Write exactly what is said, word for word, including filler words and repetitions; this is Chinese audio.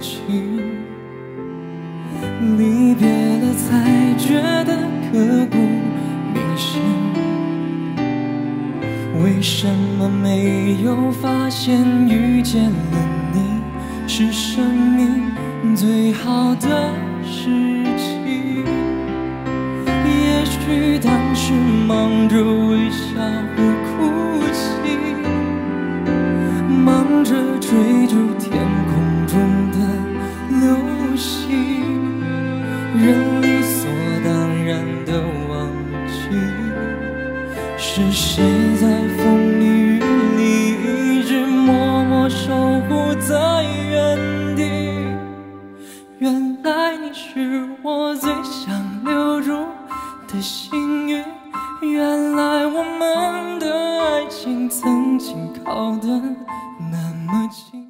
情，离别了才觉得刻骨铭心。为什么没有发现遇见了你是生命最好的事情？也许当时忙着微笑和哭泣，忙着追逐天空中的流星，人理所当然的忘记是谁在风里雨里一直默默守护在原地。原来你是我最想留住的幸运，原来我们的爱情曾经靠得那么近。